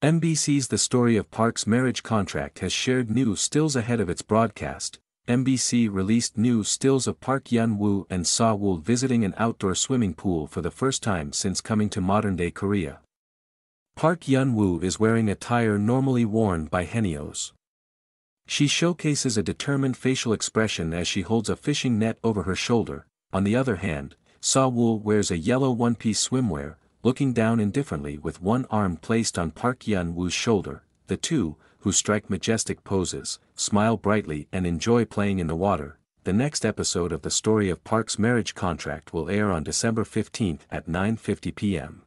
MBC's The Story of Park's Marriage Contract has shared new stills ahead of its broadcast. MBC released new stills of Park Yeon Woo and Sa Wol visiting an outdoor swimming pool for the first time since coming to modern-day Korea. Park Yeon Woo is wearing attire normally worn by haenyeos. She showcases a determined facial expression as she holds a fishing net over her shoulder. On the other hand, Sa Wol wears a yellow one-piece swimwear, looking down indifferently with one arm placed on Park Yeon Woo's shoulder. The two, who strike majestic poses, smile brightly and enjoy playing in the water. The next episode of The Story of Park's Marriage Contract will air on December 15 at 9:50 p.m.